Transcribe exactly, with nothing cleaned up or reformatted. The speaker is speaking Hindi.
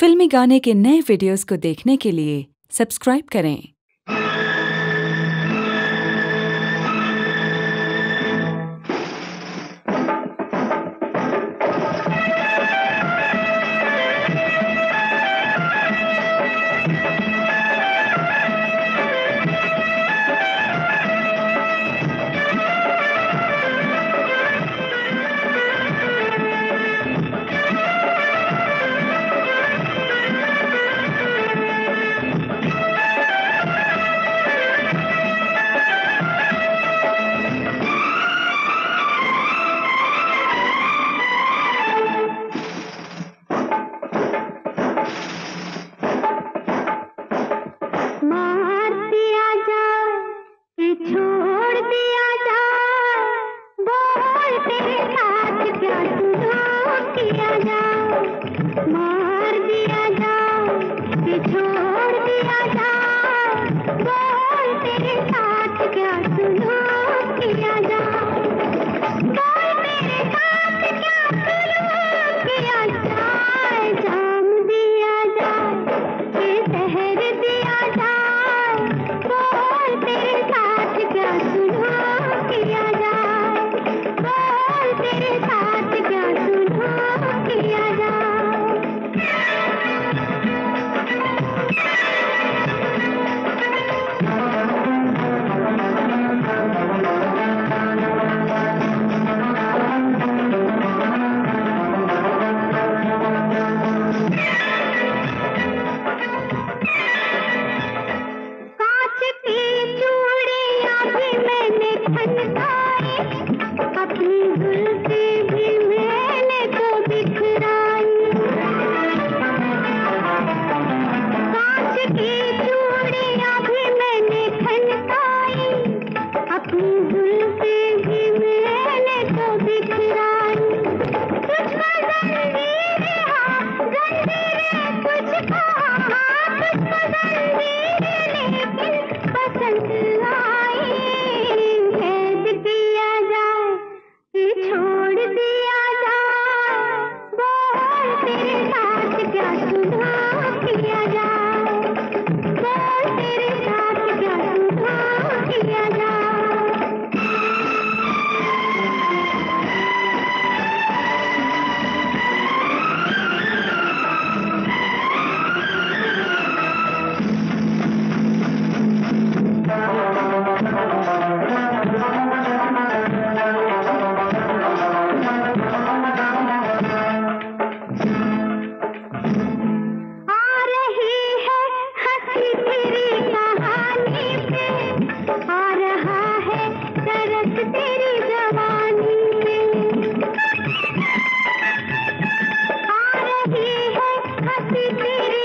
फिल्मी गाने के नए वीडियोस को देखने के लिए सब्सक्राइब करें। तेरी